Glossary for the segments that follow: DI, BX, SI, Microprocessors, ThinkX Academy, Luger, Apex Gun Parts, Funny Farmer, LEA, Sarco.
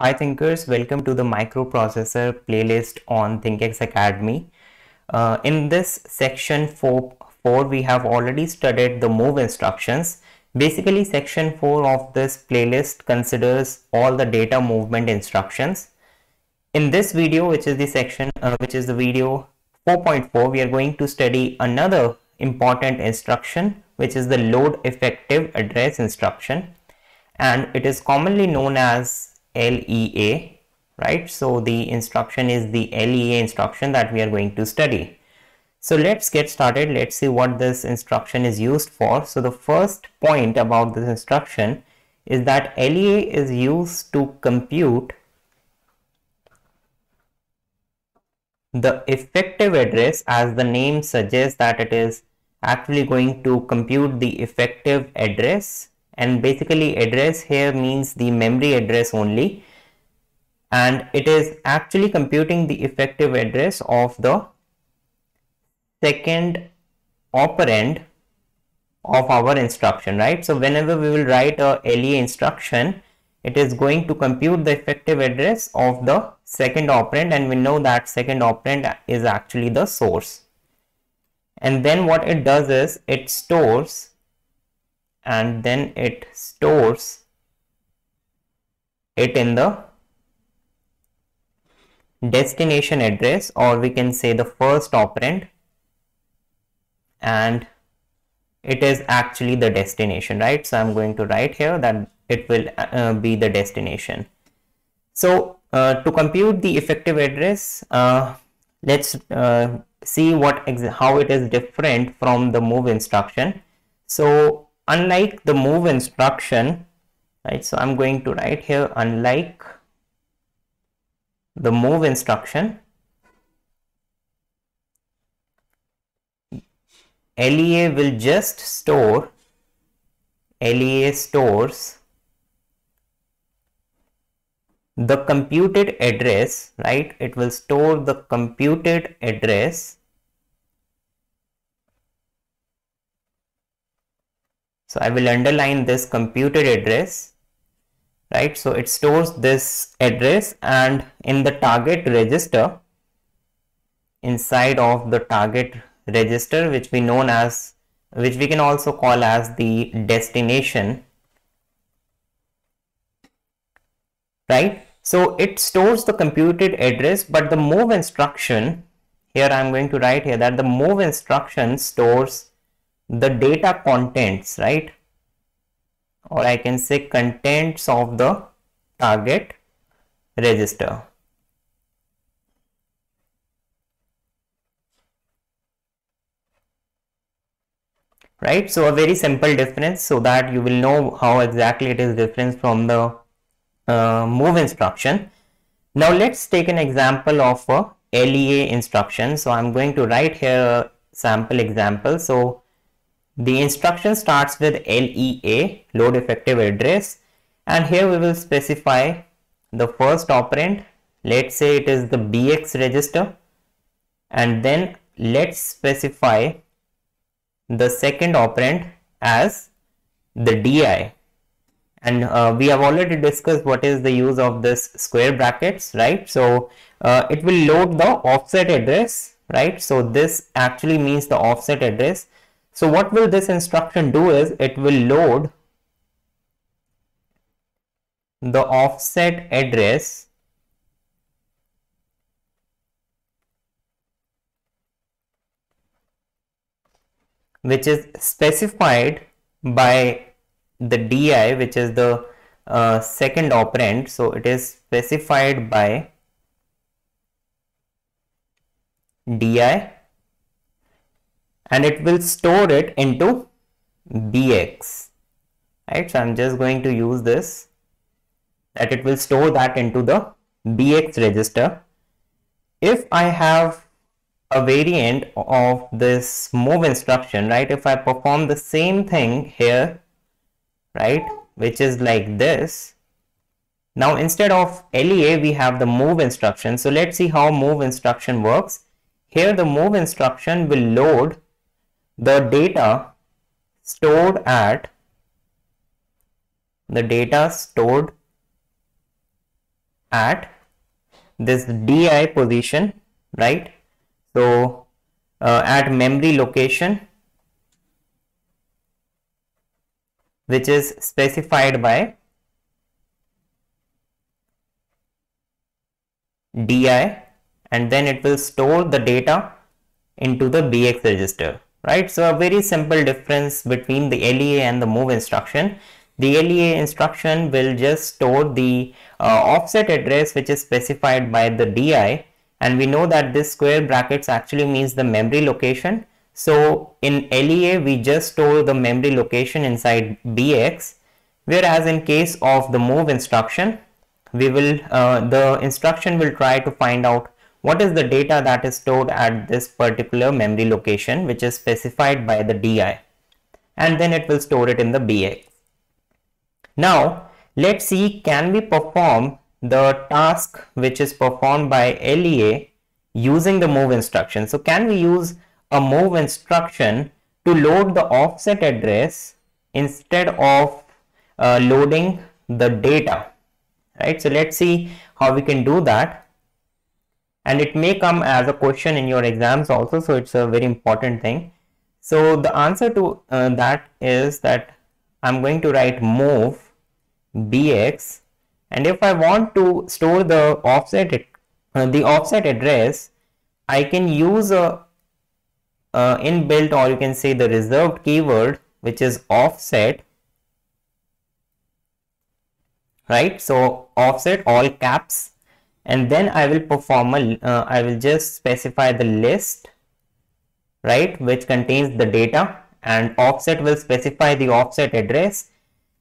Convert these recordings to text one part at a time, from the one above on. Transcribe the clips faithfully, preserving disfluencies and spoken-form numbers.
Hi thinkers, welcome to the microprocessor playlist on ThinkX Academy. Uh, in this section four, four, we have already studied the move instructions. Basically, section four of this playlist considers all the data movement instructions. In this video, which is the section, uh, which is the video four point four, we are going to study another important instruction, which is the load effective address instruction, and it is commonly known as L E A, right? So the instruction is the L E A instruction that we are going to study. So let's get started. Let's see what this instruction is used for. So the first point about this instruction is that L E A is used to compute the effective address. As the name suggests, that it is actually going to compute the effective address. And basically address here means the memory address only, and it is actually computing the effective address of the second operand of our instruction, right? So whenever we will write a L E A instruction, it is going to compute the effective address of the second operand, and we know that second operand is actually the source. And then what it does is it stores and then it stores it in the destination address, or we can say the first operand, and it is actually the destination, right? So I'm going to write here that it will uh, be the destination. So uh, to compute the effective address, uh, let's uh, see what ex how it is different from the move instruction. So unlike the move instruction, right? So I'm going to write here, unlike the move instruction, L E A will just store, L E A stores the computed address, right? It will store the computed address. So I will underline this computed address, right? So it stores this address, and in the target register, inside of the target register, which we known as, which we can also call as the destination, right? So it stores the computed address, but the move instruction, here I'm going to write here that the move instruction stores the data contents, right? Or I can say contents of the target register. Right? So a very simple difference, so that you will know how exactly it is different from the uh, move instruction. Now let's take an example of a L E A instruction. So I'm going to write here a sample example. So the instruction starts with L E A, load effective address, and here we will specify the first operand. Let's say it is the B X register, and then let's specify the second operand as the D I. And uh, we have already discussed what is the use of this square brackets, right? So uh, it will load the offset address, right? So this actually means the offset address. So what will this instruction do is it will load the offset address which is specified by the D I, which is the uh, second operand. So it is specified by D I, and it will store it into B X, right? So I'm just going to use this, that it will store that into the B X register. If I have a variant of this move instruction, right? If I perform the same thing here, right? Which is like this. Now, instead of L E A, we have the move instruction. So let's see how move instruction works. Here the move instruction will load the data stored at the data stored at this D I position, right? So uh, at memory location, which is specified by D I, and then it will store the data into the B X register, right? So a very simple difference between the L E A and the move instruction. The L E A instruction will just store the uh, offset address which is specified by the D I, and we know that this square brackets actually means the memory location. So in L E A, we just store the memory location inside B X, whereas in case of the move instruction, we will uh, the instruction will try to find out what is the data that is stored at this particular memory location, which is specified by the D I, and then it will store it in the B X. Now let's see, can we perform the task which is performed by L E A using the move instruction? So can we use a move instruction to load the offset address instead of uh, loading the data, right? So let's see how we can do that, and it may come as a question in your exams also, so it's a very important thing. So the answer to uh, that is that I'm going to write move B X, and if I want to store the offset uh, the offset address, I can use a uh, inbuilt, or you can say the reserved keyword, which is offset, right? So offset, all caps, and then I will perform a uh, I will just specify the list, right, which contains the data, and offset will specify the offset address,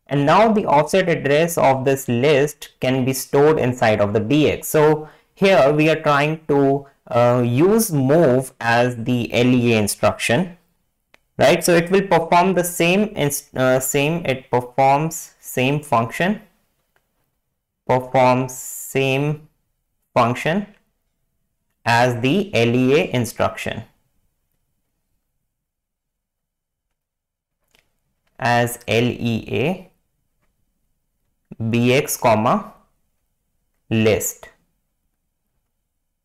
and now the offset address of this list can be stored inside of the B X. So here we are trying to uh, use move as the L E A instruction, right? So it will perform the same uh, same it performs same function performs same function as the L E A instruction as L E A B X comma list,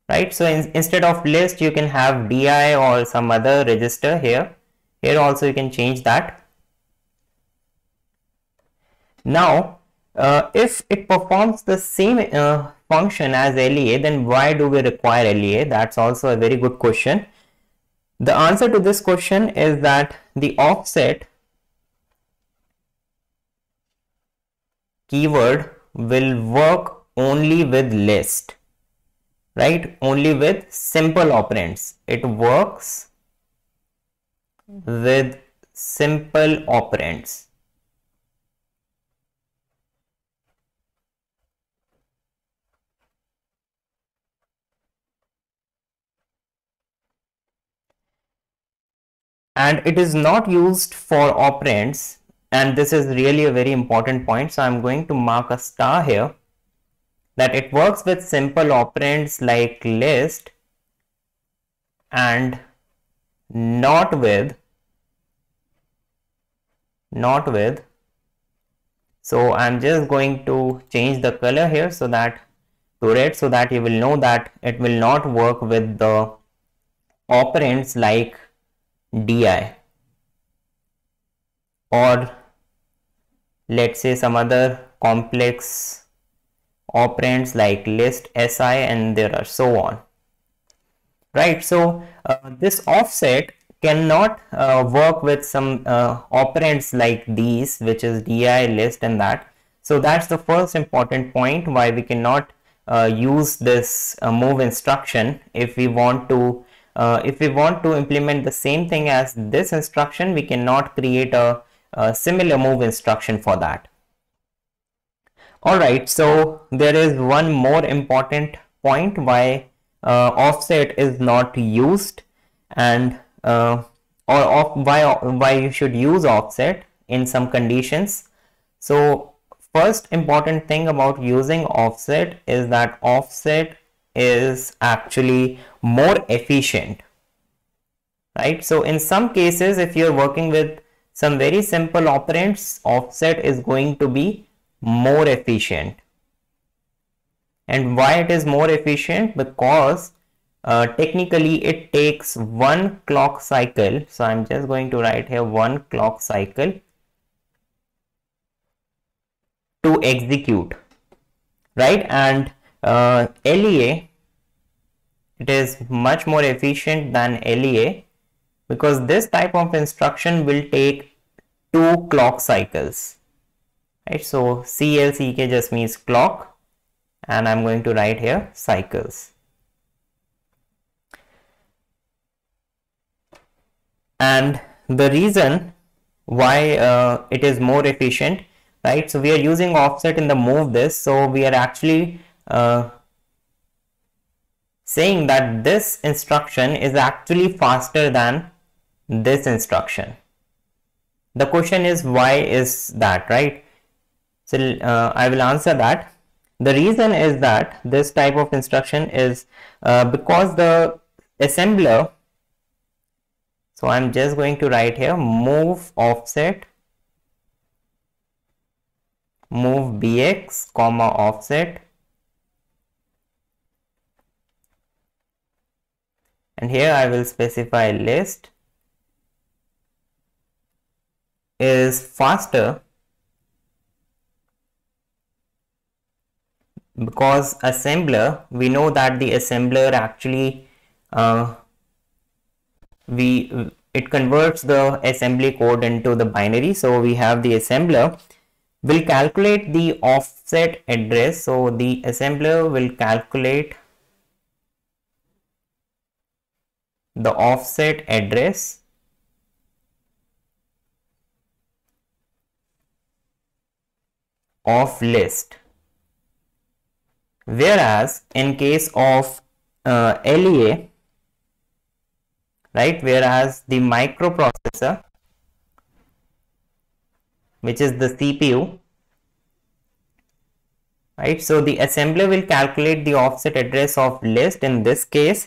right? So in, instead of list, you can have D I or some other register here. Here also you can change that. Now uh, if it performs the same uh, function as L E A, then why do we require L E A? That's also a very good question. The answer to this question is that the offset keyword will work only with list, right? Only with simple operands. It works with simple operands, and it is not used for operands. And this is really a very important point. So I'm going to mark a star here, that it works with simple operands like list and not with, not with. So I'm just going to change the color here so that to red, so that you will know that it will not work with the operands like D I or let's say some other complex operands like list, S I, and there are so on, right? So uh, this offset cannot uh, work with some uh, operands like these, which is D I, list, and that. So that's the first important point why we cannot uh, use this uh, move instruction. If we want to uh, if we want to implement the same thing as this instruction, we cannot create a Uh, similar move instruction for that. Alright, so there is one more important point why uh, offset is not used, and uh, or off, why, why you should use offset in some conditions. So first important thing about using offset is that offset is actually more efficient, right? So in some cases, if you're working with some very simple operands, offset is going to be more efficient, And why it is more efficient? Because uh, technically it takes one clock cycle. So I'm just going to write here one clock cycle to execute, right? And uh, L E A, it is much more efficient than L E A because this type of instruction will take two clock cycles, right? So C L C K just means clock, and I'm going to write here cycles. And the reason why uh, it is more efficient, right? So we are using offset in the move this, so we are actually uh, saying that this instruction is actually faster than this instruction. The question is, why is that, right? So uh, I will answer that. The reason is that this type of instruction is uh, because the assembler, so I'm just going to write here move offset, move B X comma offset, and here I will specify list is faster because assembler, we know that the assembler actually uh, we it converts the assembly code into the binary. So we have the assembler will calculate the offset address, so the assembler will calculate the offset address of list, whereas in case of uh, L E A, right, whereas the microprocessor, which is the C P U, right, so the assembler will calculate the offset address of list in this case,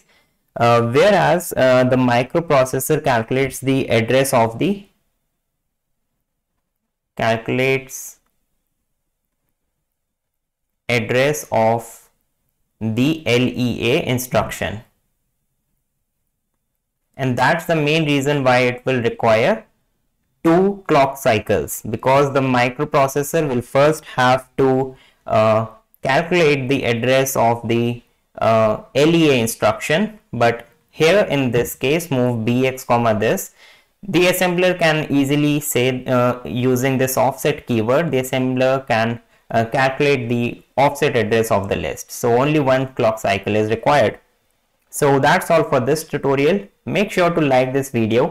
Uh, whereas uh, the microprocessor calculates the address of the calculates address of the L E A instruction, and that's the main reason why it will require two clock cycles, because the microprocessor will first have to uh, calculate the address of the Uh, L E A instruction. But here in this case, move B X comma this, the assembler can easily say uh, using this offset keyword, the assembler can uh, calculate the offset address of the list. So only one clock cycle is required. So that's all for this tutorial. Make sure to like this video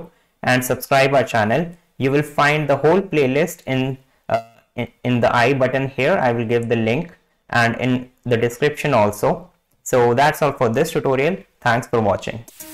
and subscribe our channel. You will find the whole playlist in uh, in, in the I button here. I will give the link and in the description also. So that's all for this tutorial. Thanks for watching.